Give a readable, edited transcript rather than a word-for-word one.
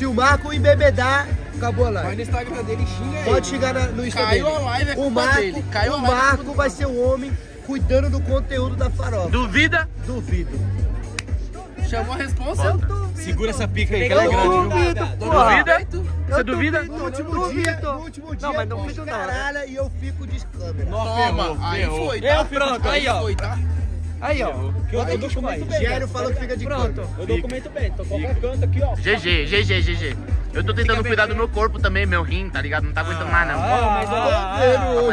Se o Marco embebedar, acabou a live. Vai no Instagram dele, xinga ele. Pode chegar no Instagram dele. Caiu a live, é culpa dele. O Marco vai ser o homem cuidando do conteúdo da farofa. Duvida? Duvido. Chamou a responsa? Segura essa pica aí, que ela é grande. Duvido, você duvida? No último dia, não, mas não fico nada. E eu fico de câmera. Toma, aí foi, tá? Pronto, aí foi, tá? Aí, ó. Eu documento bem. Gério falou que fica de canto. Eu documento bem. Tô qualquer canto aqui, ó. GG. Eu tô tentando cuidar do meu corpo também, meu rim, tá ligado? Não tá aguentando mais, não.